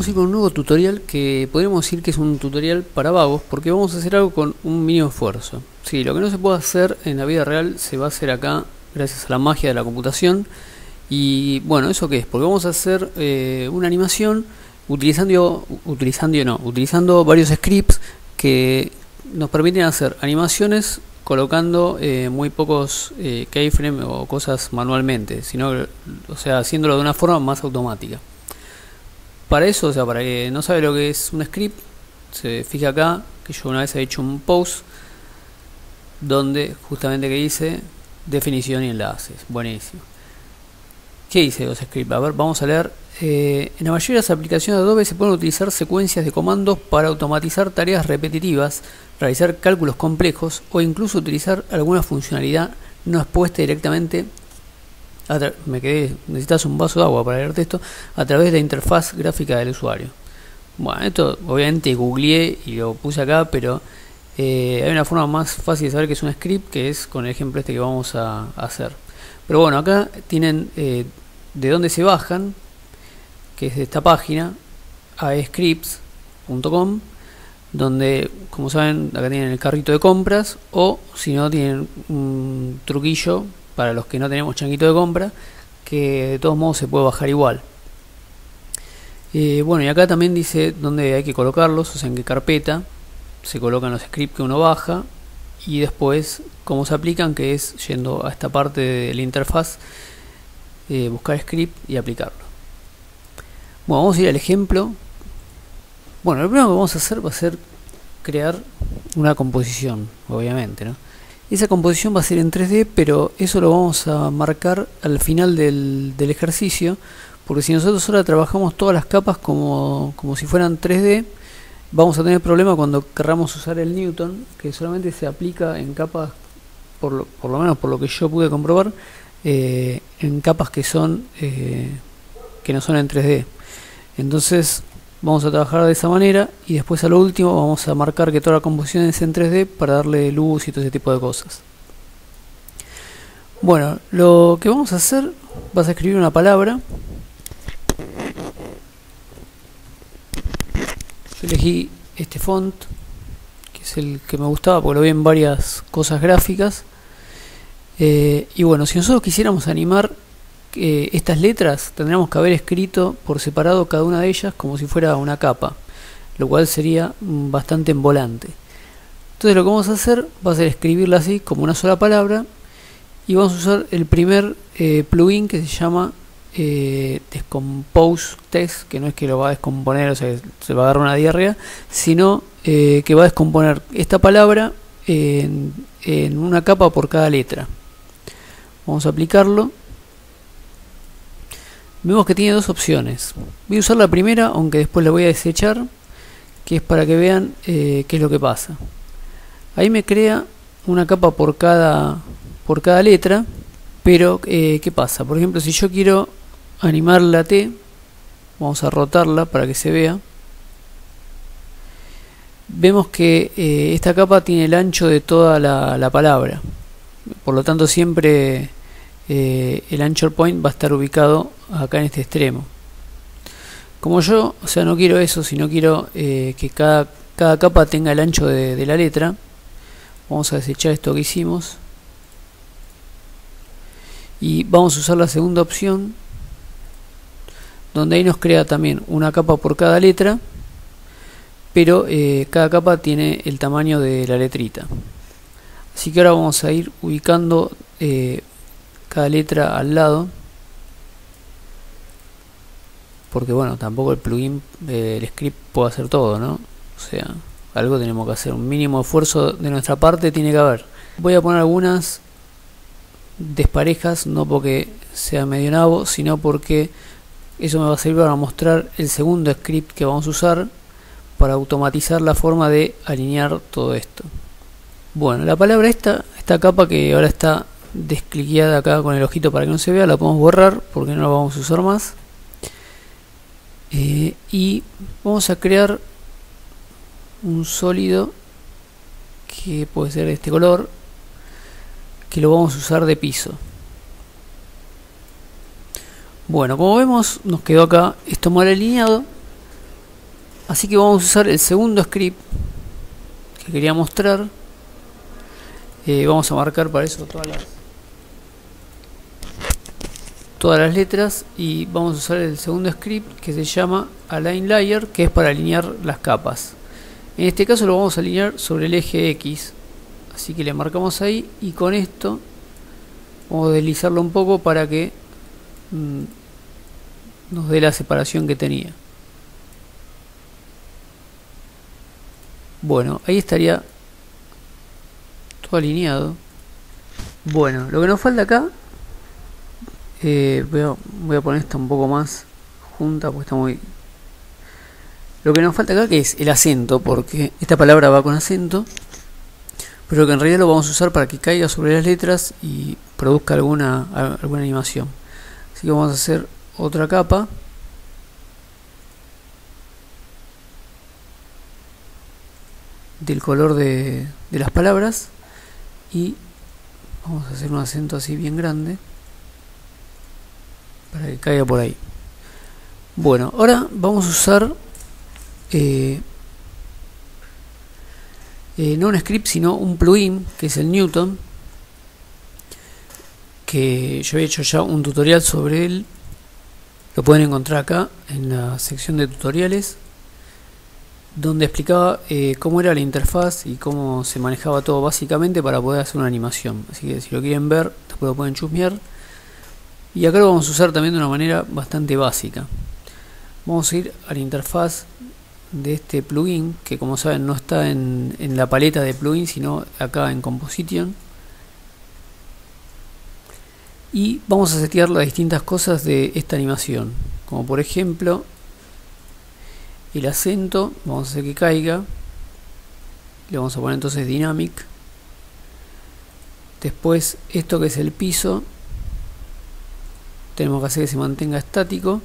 vamos a ir con un nuevo tutorial que podríamos decir que es un tutorial para vagos, porque vamos a hacer algo con un mínimo esfuerzo. Sí, lo que no se puede hacer en la vida real se va a hacer acá gracias a la magia de la computación. Y bueno, ¿eso qué es? Porque vamos a hacer una animación utilizando varios scripts que nos permiten hacer animaciones colocando muy pocos keyframes o cosas manualmente, sino, o sea, haciéndolo de una forma más automática. Para eso, o sea, para que no sabe lo que es un script, se fija acá que yo una vez he hecho un post donde justamente que dice definición y enlaces. Buenísimo. ¿Qué dice los scripts? A ver, vamos a leer. En la mayoría de las aplicaciones de Adobe se pueden utilizar secuencias de comandos para automatizar tareas repetitivas, realizar cálculos complejos o incluso utilizar alguna funcionalidad no expuesta directamente. Necesitas un vaso de agua para leer esto a través de la interfaz gráfica del usuario. Bueno, esto obviamente googleé y lo puse acá, pero hay una forma más fácil de saber que es un script, que es con el ejemplo este que vamos a hacer. Pero bueno, acá tienen de dónde se bajan, que es de esta página, ascripts.com, donde, como saben, acá tienen el carrito de compras, o si no, tienen un truquillo para los que no tenemos changuito de compra, que de todos modos se puede bajar igual. Bueno, y acá también dice dónde hay que colocarlos, o sea, en qué carpeta se colocan los scripts que uno baja, y después cómo se aplican, que es yendo a esta parte de la interfaz, buscar script y aplicarlo. Bueno, vamos a ir al ejemplo. Bueno, lo primero que vamos a hacer va a ser crear una composición, obviamente, ¿no? Esa composición va a ser en 3D, pero eso lo vamos a marcar al final del ejercicio, porque si nosotros ahora trabajamos todas las capas como si fueran 3D, vamos a tener problema cuando querramos usar el Newton, que solamente se aplica en capas, por lo menos por lo que yo pude comprobar, en capas que no son en 3D. Entonces vamos a trabajar de esa manera, y después a lo último vamos a marcar que toda la composición es en 3D para darle luz y todo ese tipo de cosas. Bueno, lo que vamos a hacer, vas a escribir una palabra. Yo elegí este font, que es el que me gustaba porque lo vi en varias cosas gráficas. Y bueno, si nosotros quisiéramos animar estas letras, tendríamos que haber escrito por separado cada una de ellas como si fuera una capa, lo cual sería bastante envolante. Entonces lo que vamos a hacer va a ser escribirla así como una sola palabra, y vamos a usar el primer plugin, que se llama DecomposeText, que no es que lo va a descomponer, o sea, se va a agarrar una diarrea, sino que va a descomponer esta palabra en una capa por cada letra. Vamos a aplicarlo. Vemos que tiene dos opciones. Voy a usar la primera, aunque después la voy a desechar, que es para que vean qué es lo que pasa. Ahí me crea una capa por cada letra, pero ¿qué pasa? Por ejemplo, si yo quiero animar la T, vamos a rotarla para que se vea. Vemos que esta capa tiene el ancho de toda la palabra. Por lo tanto, siempre el anchor point va a estar ubicado acá en este extremo. Como yo, o sea, no quiero eso, sino quiero que cada capa tenga el ancho de la letra, vamos a desechar esto que hicimos y vamos a usar la segunda opción, donde ahí nos crea también una capa por cada letra, pero cada capa tiene el tamaño de la letrita. Así que ahora vamos a ir ubicando cada letra al lado, porque bueno, tampoco el plugin, el script puede hacer todo, ¿no? O sea, algo tenemos que hacer, un mínimo esfuerzo de nuestra parte tiene que haber. Voy a poner algunas desparejas, no porque sea medio nabo, sino porque eso me va a servir para mostrar el segundo script que vamos a usar para automatizar la forma de alinear todo esto. Bueno, la palabra esta capa que ahora está descliqueada acá con el ojito para que no se vea, la podemos borrar porque no la vamos a usar más. Y vamos a crear un sólido que puede ser de este color, que lo vamos a usar de piso. Bueno, como vemos, nos quedó acá esto mal alineado, Así que vamos a usar el segundo script que quería mostrar. Vamos a marcar para eso todas las letras, y vamos a usar el segundo script que se llama AlignLayer, que es para alinear las capas. En este caso lo vamos a alinear sobre el eje X, así que le marcamos ahí, y con esto vamos a deslizarlo un poco para que nos dé la separación que tenía. Bueno, ahí estaría todo alineado. Bueno, lo que nos falta acá, voy a poner esta un poco más junta porque está muy... Lo que nos falta acá, que es el acento, porque esta palabra va con acento, pero que en realidad lo vamos a usar para que caiga sobre las letras y produzca alguna animación. Así que vamos a hacer otra capa. Del color de las palabras. Y vamos a hacer un acento así bien grande. Para que caiga por ahí. Bueno, ahora vamos a usar... no un script, sino un plugin, que es el Newton, que yo he hecho ya un tutorial sobre él. Lo pueden encontrar acá en la sección de tutoriales, donde explicaba cómo era la interfaz y cómo se manejaba todo básicamente para poder hacer una animación. Así que si lo quieren ver, después lo pueden chusmear. Y acá lo vamos a usar también de una manera bastante básica. Vamos a ir a la interfaz de este plugin, que como saben no está en la paleta de plugins, sino acá en Composition, y vamos a setear las distintas cosas de esta animación, como por ejemplo el acento. Vamos a hacer que caiga, le vamos a poner entonces Dynamic. Después esto que es el piso, tenemos que hacer que se mantenga estático.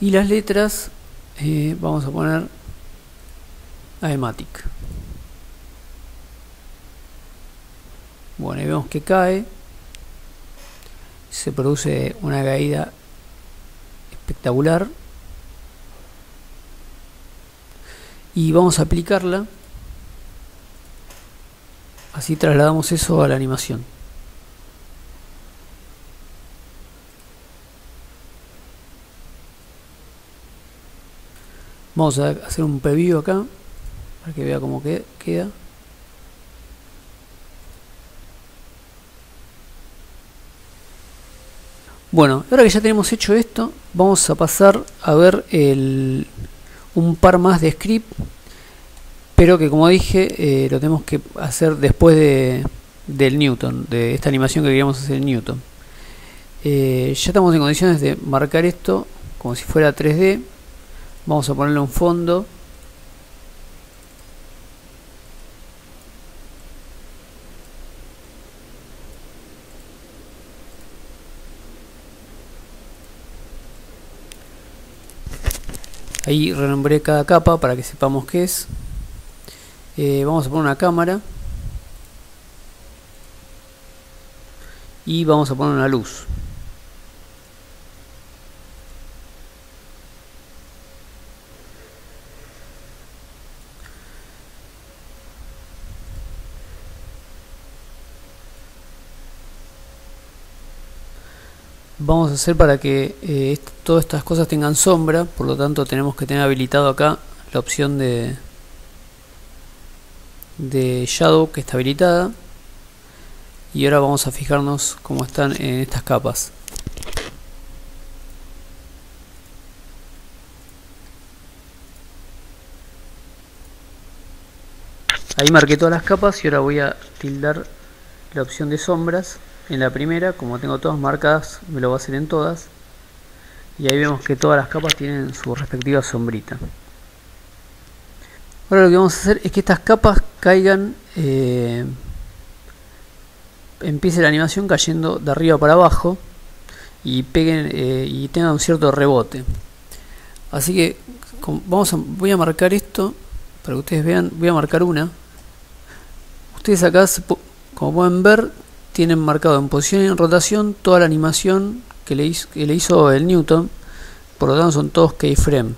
Y las letras, vamos a poner Aematic. Bueno, y vemos que cae. Se produce una caída espectacular. Y vamos a aplicarla. Así trasladamos eso a la animación. Vamos a hacer un preview acá para que vea cómo queda. Bueno, ahora que ya tenemos hecho esto, vamos a pasar a ver un par más de script, pero que como dije, lo tenemos que hacer después del Newton, de esta animación que queríamos hacer en Newton. Ya estamos en condiciones de marcar esto como si fuera 3D. Vamos a ponerle un fondo. Ahí renombré cada capa para que sepamos qué es. Vamos a poner una cámara. Y vamos a poner una luz. Vamos a hacer para que todas estas cosas tengan sombra, por lo tanto tenemos que tener habilitado acá la opción de Shadow, que está habilitada. Y ahora vamos a fijarnos cómo están en estas capas. Ahí marqué todas las capas y ahora voy a tildar la opción de sombras. En la primera, como tengo todas marcadas, me lo va a hacer en todas. Y ahí vemos que todas las capas tienen su respectiva sombrita. Ahora lo que vamos a hacer es que estas capas caigan, empiece la animación cayendo de arriba para abajo y peguen y tengan un cierto rebote. Así que voy a marcar esto para que ustedes vean. Voy a marcar una. Ustedes acá, como pueden ver, tienen marcado en posición y en rotación toda la animación que le hizo el Newton, por lo tanto son todos keyframe.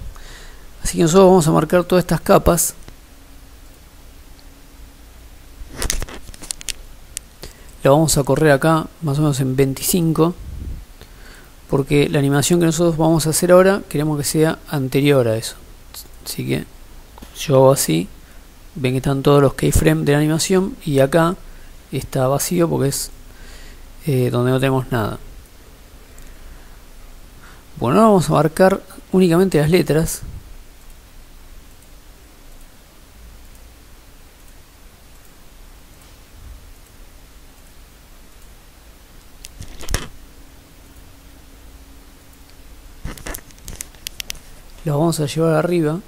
Así que nosotros vamos a marcar todas estas capas . La vamos a correr acá más o menos en 25, porque la animación que nosotros vamos a hacer ahora queremos que sea anterior a eso. Así que yo hago así, ven que están todos los keyframes de la animación y acá está vacío porque es donde no tenemos nada. Bueno, ahora vamos a marcar únicamente las letras. Los vamos a llevar arriba.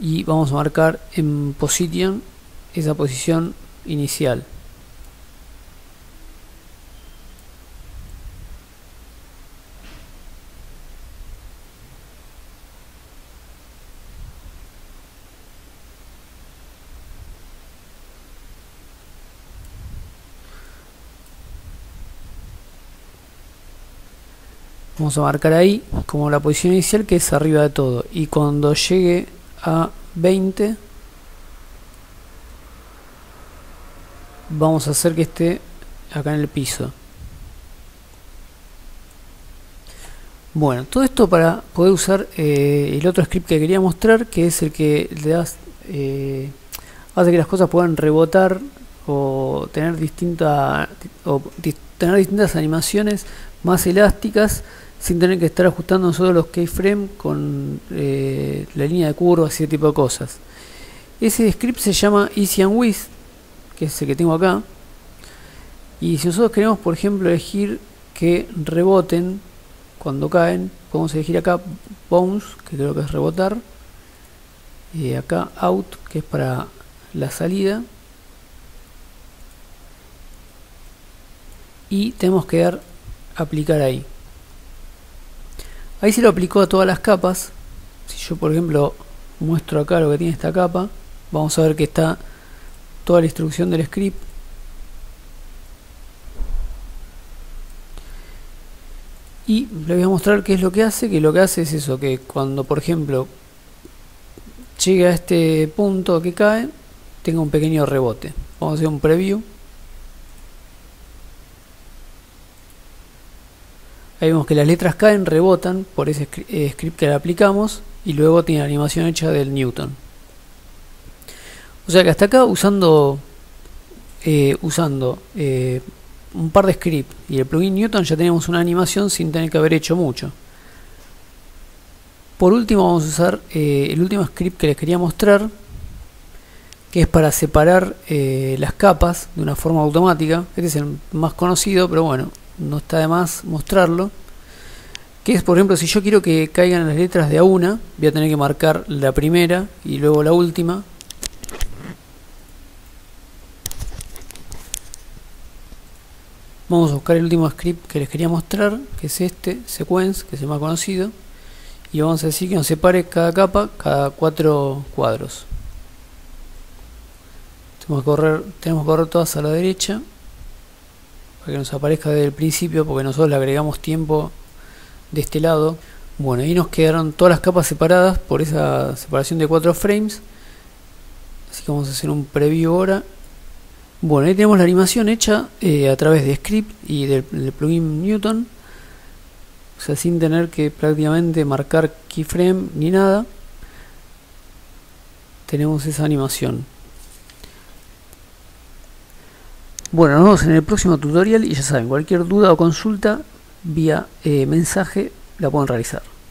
Y vamos a marcar en position esa posición inicial. Vamos a marcar ahí como la posición inicial, que es arriba de todo, y cuando llegue a 20 vamos a hacer que esté acá en el piso. Bueno, todo esto para poder usar el otro script que quería mostrar, que es el que le das, hace que las cosas puedan rebotar o tener distintas animaciones más elásticas sin tener que estar ajustando nosotros los keyframes con la línea de curvas y ese tipo de cosas. Ese script se llama Easy and Wizz, que es el que tengo acá, y si nosotros queremos, por ejemplo, elegir que reboten cuando caen, podemos elegir acá Bounce, que creo que es rebotar, y acá Out, que es para la salida, y tenemos que dar aplicar ahí. Ahí se lo aplicó a todas las capas. Si yo, por ejemplo, muestro acá lo que tiene esta capa, vamos a ver que está toda la instrucción del script. Y les voy a mostrar qué es lo que hace, que lo que hace es eso, que cuando, por ejemplo, llegue a este punto que cae, tenga un pequeño rebote. Vamos a hacer un preview. Ahí vemos que las letras caen, rebotan por ese script que le aplicamos, y luego tiene la animación hecha del Newton. O sea que hasta acá, usando un par de scripts y el plugin Newton, ya tenemos una animación sin tener que haber hecho mucho. Por último vamos a usar el último script que les quería mostrar, que es para separar las capas de una forma automática. Este es el más conocido, pero bueno, no está de más mostrarlo, que es, por ejemplo, si yo quiero que caigan las letras de a una, voy a tener que marcar la primera y luego la última, vamos a buscar el último script que les quería mostrar, que es este, Sequence, que es el más conocido, y vamos a decir que nos separe cada capa cada 4 cuadros. Tenemos que correr todas a la derecha para que nos aparezca desde el principio, porque nosotros le agregamos tiempo de este lado. Bueno, ahí nos quedaron todas las capas separadas por esa separación de 4 frames. Así que vamos a hacer un preview ahora. Bueno, ahí tenemos la animación hecha a través de script y del plugin Newton, o sea, sin tener que prácticamente marcar keyframe ni nada, tenemos esa animación. Bueno, nos vemos en el próximo tutorial y ya saben, cualquier duda o consulta vía mensaje la pueden realizar.